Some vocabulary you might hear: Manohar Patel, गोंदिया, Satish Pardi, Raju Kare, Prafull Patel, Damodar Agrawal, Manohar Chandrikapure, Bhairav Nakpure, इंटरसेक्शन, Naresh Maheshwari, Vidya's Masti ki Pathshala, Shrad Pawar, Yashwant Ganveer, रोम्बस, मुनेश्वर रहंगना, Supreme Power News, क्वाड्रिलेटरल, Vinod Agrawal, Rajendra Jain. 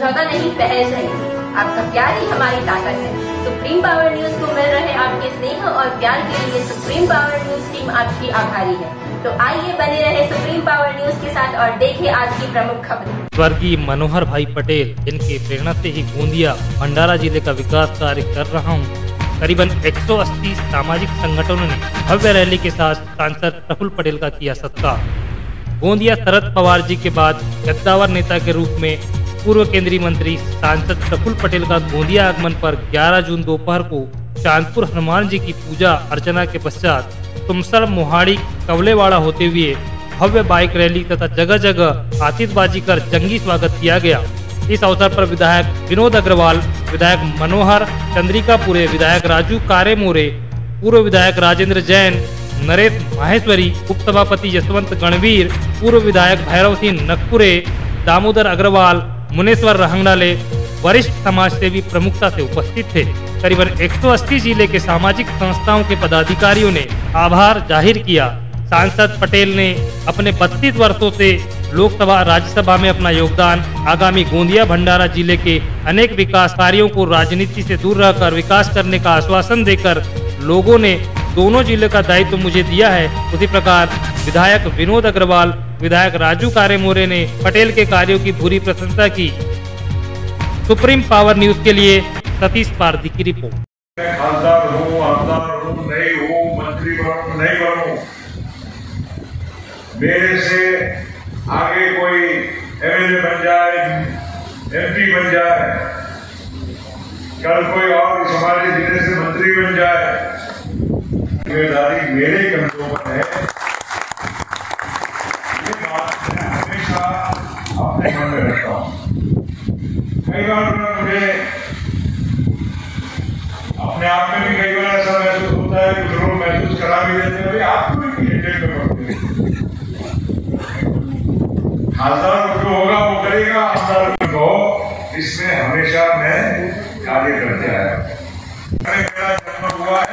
समझौता नहीं, पहल चाहिए। आपका प्यार ही हमारी ताकत है। सुप्रीम पावर न्यूज को मिल रहे आपके स्नेह और प्यार के लिए सुप्रीम पावर न्यूज टीम आपकी आभारी है। तो आइए बने रहे सुप्रीम पावर न्यूज के साथ और देखें आज की प्रमुख खबरें। स्वर्गीय मनोहर भाई पटेल, इनकी प्रेरणा से ही गोंदिया भंडारा जिले का विकास कार्य कर रहा हूं। करीबन 180 सामाजिक संगठनों ने भव्य रैली के साथ सांसद प्रफुल्ल पटेल का किया सत्कार। गोंदिया शरद पवार जी के बाद गद्दावर नेता के रूप में पूर्व केंद्रीय मंत्री सांसद प्रफुल्ल पटेल का गोंदिया आगमन पर 11 जून दोपहर को चांदपुर हनुमान जी की पूजा अर्चना के पश्चात तुमसर मोहाड़ी कवलेवाड़ा होते हुए भव्य बाइक रैली तथा जगह जगह आतिशबाजी कर जंगी स्वागत किया गया। इस अवसर पर विधायक विनोद अग्रवाल, विधायक मनोहर चंद्रिकापुरे, विधायक राजू कारे मोरे, पूर्व विधायक राजेंद्र जैन, नरेश माहेश्वरी, उप सभापति यशवंत गणवीर, पूर्व विधायक भैरव नकपुरे, दामोदर अग्रवाल, मुनेश्वर रहंगना, वरिष्ठ समाज सेवी प्रमुखता से उपस्थित थे। करीबन 180 जिले के सामाजिक संस्थाओं के पदाधिकारियों ने आभार जाहिर किया। सांसद पटेल ने अपने 32 वर्षों से लोकसभा राज्यसभा में अपना योगदान आगामी गोंदिया भंडारा जिले के अनेक विकास कार्यों को राजनीति से दूर रहकर विकास करने का आश्वासन देकर लोगों ने दोनों जिले का दायित्व मुझे दिया है। उसी प्रकार विधायक विनोद अग्रवाल, विधायक राजू कारे मोरे ने पटेल के कार्यों की पूरी प्रशंसा की। सुप्रीम पावर न्यूज के लिए सतीश पारदी की रिपोर्ट। मैं खासदार हूँ, नहीं हूँ, मंत्री बनूं नहीं बनूं, मेरे से आगे कोई एमएलए बन जाए, एमपी बन जाए, कल कोई और हमारे जिले से मंत्री बन जाए, जिम्मेदारी मेरे कंधों पर है। ये बात मैं हमेशा अपने मन में रखता हूँ। कई बार मुझे अपने आप में भी कई बार ऐसा महसूस होता है कि जरूर महसूस करा भी देते हैं, आपको भी हेडेक में खासदार जो होगा वो करेगा, खासदार को इसमें हमेशा मैं कार्य करते आया। मेरा जन्म हुआ